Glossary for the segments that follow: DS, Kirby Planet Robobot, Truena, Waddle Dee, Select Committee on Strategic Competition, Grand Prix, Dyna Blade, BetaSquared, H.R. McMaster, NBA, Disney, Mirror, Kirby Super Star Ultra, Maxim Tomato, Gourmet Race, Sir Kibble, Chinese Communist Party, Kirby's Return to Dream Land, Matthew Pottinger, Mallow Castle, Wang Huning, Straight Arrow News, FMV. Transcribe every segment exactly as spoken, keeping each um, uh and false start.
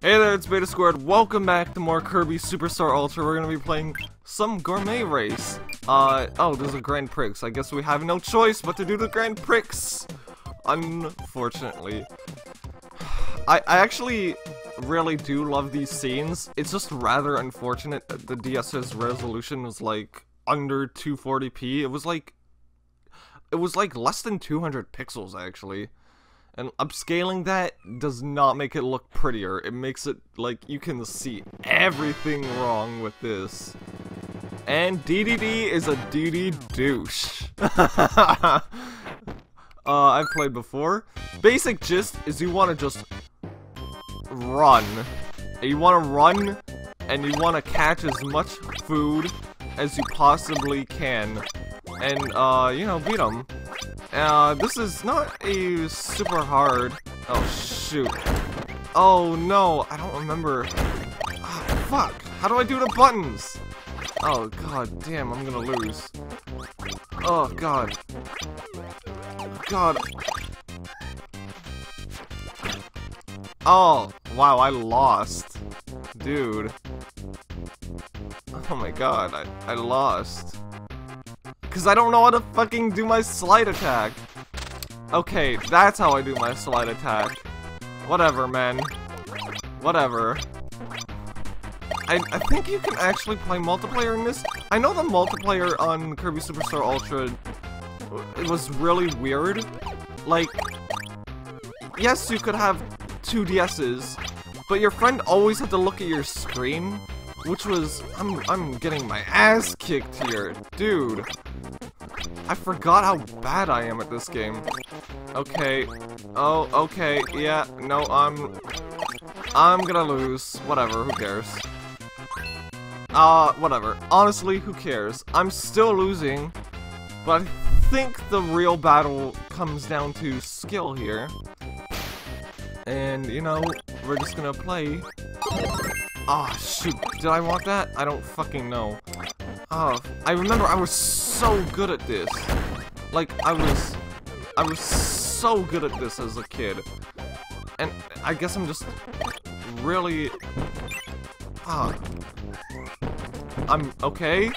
Hey there, it's BetaSquared. Welcome back to more Kirby Super Star Ultra. We're gonna be playing some Gourmet Race. Uh, oh, there's a Grand Prix. I guess we have no choice but to do the Grand Prix. Unfortunately. I, I actually really do love these scenes. It's just rather unfortunate that the DS's resolution was like under two forty p. It was like, it was like less than two hundred pixels actually. And upscaling that does not make it look prettier. It makes it like you can see everything wrong with this. And D D D is a D D douche. uh, I've played before. Basic gist is you want to just run. You want to run and you want to catch as much food as you possibly can. And, uh, you know, beat them. Uh, this is not a super hard... Oh, shoot. Oh, no, I don't remember. Ah, fuck! How do I do the buttons? Oh, god damn, I'm gonna lose. Oh, god. God. Oh, wow, I lost. Dude. Oh my god, I, I lost. Because I don't know how to fucking do my slide attack. Okay, that's how I do my slide attack. Whatever, man. Whatever. I, I think you can actually play multiplayer in this. I know the multiplayer on Kirby Super Star Ultra, it was really weird. Like, yes, you could have two D S's, but your friend always had to look at your screen, which was, I'm, I'm getting my ass kicked here, dude. I forgot how bad I am at this game. Okay. Oh, okay. Yeah. No, I'm... I'm gonna lose. Whatever. Who cares? Uh, whatever. Honestly, who cares? I'm still losing. But I think the real battle comes down to skill here. And, you know, we're just gonna play... Ah, oh, shoot. Did I want that? I don't fucking know. Oh, I remember I was so good at this. Like, I was... I was so good at this as a kid. And I guess I'm just... really... Ah. Oh. I'm... okay?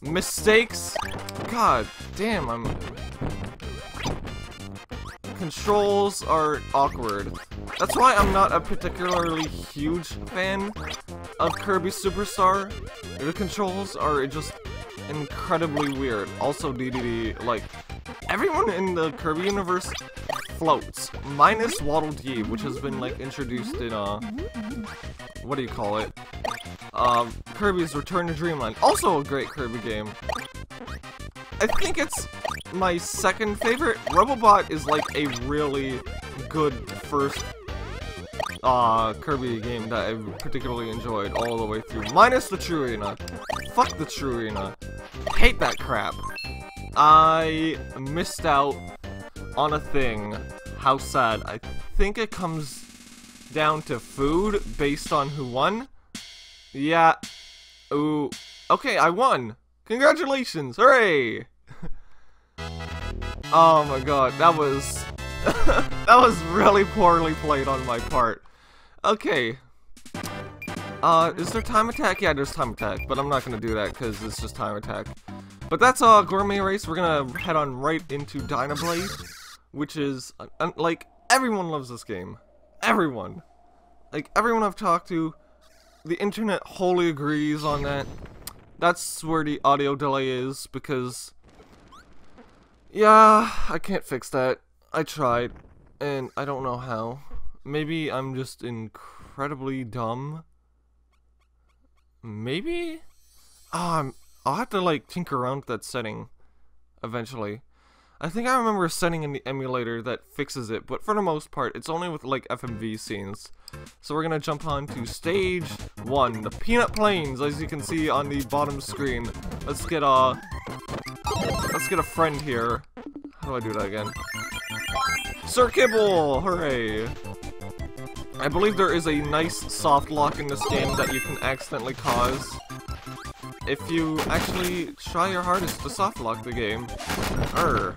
Mistakes? God damn, I'm... Controls are awkward. That's why I'm not a particularly huge fan of Kirby Superstar. The controls are just incredibly weird. Also, D D D, like, everyone in the Kirby universe floats, minus Waddle Dee, which has been, like, introduced in, uh, what do you call it? Um, uh, Kirby's Return to Dream Land. Also a great Kirby game. I think it's my second favorite. Robobot is, like, a really good first Uh, Kirby game that I particularly enjoyed all the way through. Minus the Truena. Fuck the Truena. Hate that crap. I missed out on a thing. How sad. I think it comes down to food based on who won. Yeah. Ooh. Okay, I won. Congratulations. Hooray. Oh my god. That was... that was really poorly played on my part. Okay. Uh, is there time attack? Yeah, there's time attack, but I'm not gonna do that because it's just time attack. But that's all Gourmet Race. We're gonna head on right into Dyna Blade, which is uh, like everyone loves this game. Everyone, like everyone I've talked to, the internet wholly agrees on that. That's where the audio delay is because, yeah, I can't fix that. I tried, and I don't know how. Maybe I'm just incredibly dumb. Maybe? Oh, I'm, I'll have to like tinker around with that setting eventually. I think I remember a setting in the emulator that fixes it, but for the most part, it's only with like F M V scenes. So we're gonna jump on to stage one, the Peanut Plains, as you can see on the bottom screen. Let's get a, let's get a friend here. How do I do that again? Sir Kibble! Hooray! I believe there is a nice soft lock in this game that you can accidentally cause if you actually try your hardest to soft lock the game. Err.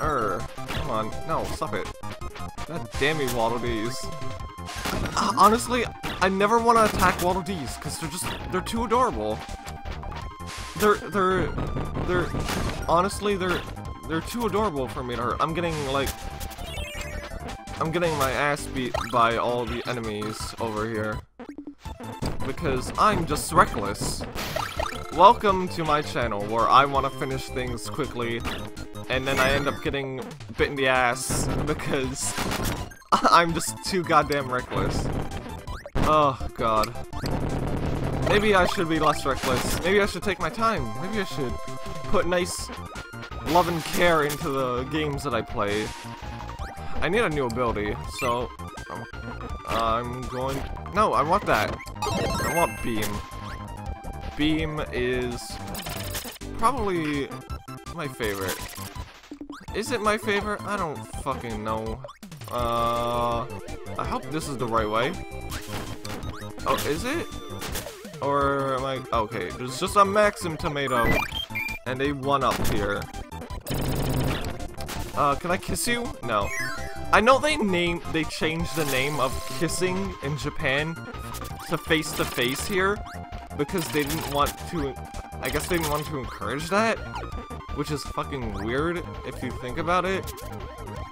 Err. Come on, no, stop it. God damn you, Waddle Dees. Honestly, I never want to attack Waddle Dees, because they're just, they're too adorable. They're, they're, they're, honestly, they're, they're too adorable for me to hurt. I'm getting, like, I'm getting my ass beat by all the enemies over here. Because I'm just reckless. Welcome to my channel, where I want to finish things quickly, and then I end up getting bit in the ass, because I'm just too goddamn reckless. Oh, God. Maybe I should be less reckless. Maybe I should take my time. Maybe I should put nice love and care into the games that I play. I need a new ability, so I'm, I'm going... No, I want that. I want Beam. Beam is probably my favorite. Is it my favorite? I don't fucking know. Uh, I hope this is the right way. Oh, is it? Or am I... Okay, there's just a Maxim Tomato. And a one-up here. Uh, can I kiss you? No. I know they name they changed the name of kissing in Japan to face-to-face here. Because they didn't want to, I guess they didn't want to encourage that, which is fucking weird if you think about it.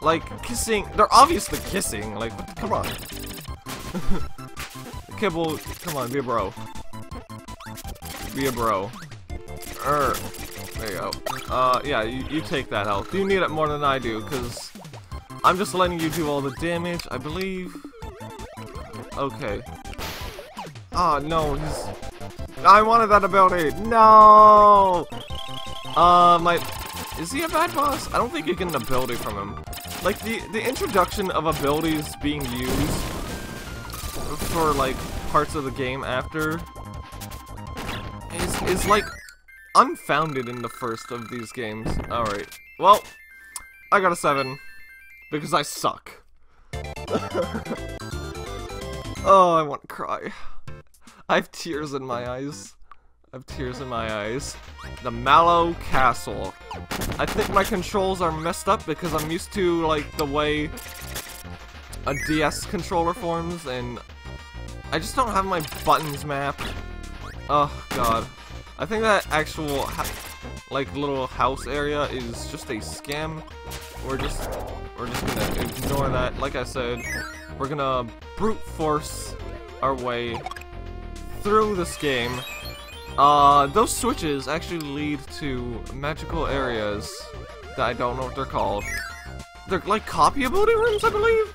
Like, kissing, they're obviously kissing, like, what the, come on. Kibble, come on, be a bro. Be a bro. Er, there you go. Uh, yeah, you, you take that health. You need it more than I do, because I'm just letting you do all the damage, I believe. Okay. Ah, oh, no, he's... I wanted that ability. No. Uh, my is he a bad boss? I don't think you get an ability from him. Like the the introduction of abilities being used for like parts of the game after is is like unfounded in the first of these games. All right. Well, I got a seven because I suck. Oh, I want to cry. I have tears in my eyes. I have tears in my eyes. The Mallow Castle. I think my controls are messed up because I'm used to, like, the way a D S controller forms, and I just don't have my buttons mapped. Oh, God. I think that actual, like, little house area is just a scam. We're just, we're just gonna ignore that. Like I said, we're gonna brute force our way through this game. Uh, those switches actually lead to magical areas that I don't know what they're called. They're like copy ability rooms, I believe?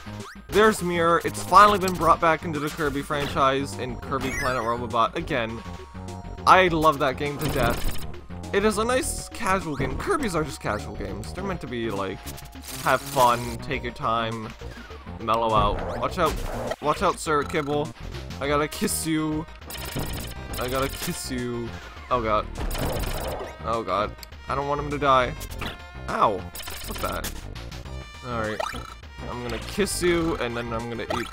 There's Mirror. It's finally been brought back into the Kirby franchise in Kirby Planet Robobot again. I love that game to death. It is a nice casual game. Kirby's are just casual games. They're meant to be like, have fun, take your time, mellow out. Watch out. Watch out, Sir Kibble. I gotta kiss you. I gotta kiss you. Oh god. Oh god. I don't want him to die. Ow. What's with that? Alright. I'm gonna kiss you, and then I'm gonna eat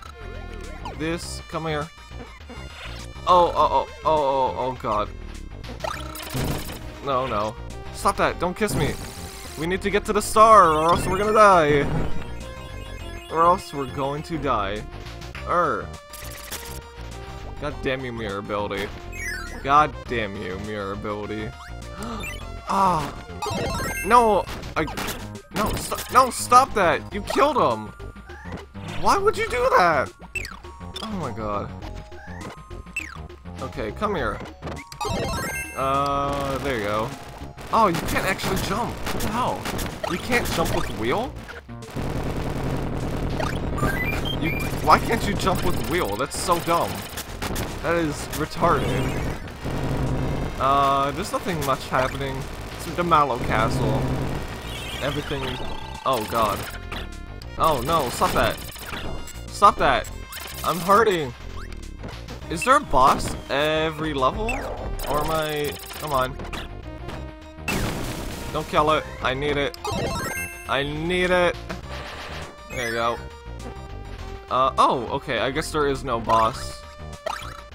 this. Come here. Oh, oh, oh, oh, oh, oh god. No, no. Stop that. Don't kiss me. We need to get to the star, or else we're gonna die. Or else we're going to die. Er. God damn you, Mirror ability. God damn you, Mirror ability. Ah. No, I... No, st no, stop that! You killed him! Why would you do that? Oh my god. Okay, come here. Uh, there you go. Oh, you can't actually jump. What the hell? You can't jump with wheel? You, why can't you jump with wheel? That's so dumb. That is retarded. Uh, there's nothing much happening. It's the Mallow Castle. Everything... Oh, God. Oh, no. Stop that. Stop that. I'm hurting. Is there a boss every level? Or am I... Come on. Don't kill it. I need it. I need it. There you go. Uh, oh, okay. I guess there is no boss.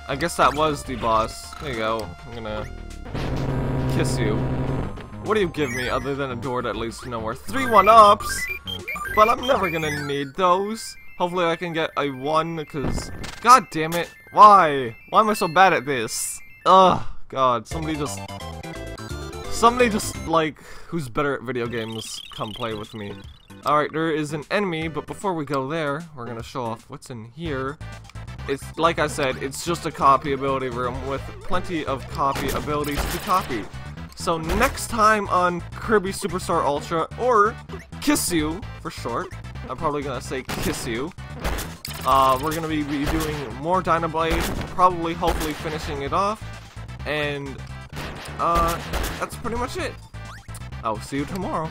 I guess that was the boss. There you go. I'm gonna kiss you. What do you give me other than a door that leads to nowhere? Three one-ups! But I'm never gonna need those. Hopefully I can get a one, because... God damn it. Why? Why am I so bad at this? Ugh. God, somebody just... Somebody just, like, who's better at video games, come play with me. Alright, there is an enemy, but before we go there, we're gonna show off what's in here. It's, like I said, it's just a copy ability room with plenty of copy abilities to copy. So next time on Kirby Super Star Ultra, or Kiss You, for short, I'm probably gonna say Kiss You. Uh, we're gonna be, be doing more Dyna Blade, probably, hopefully finishing it off, and, uh, that's pretty much it. I'll see you tomorrow.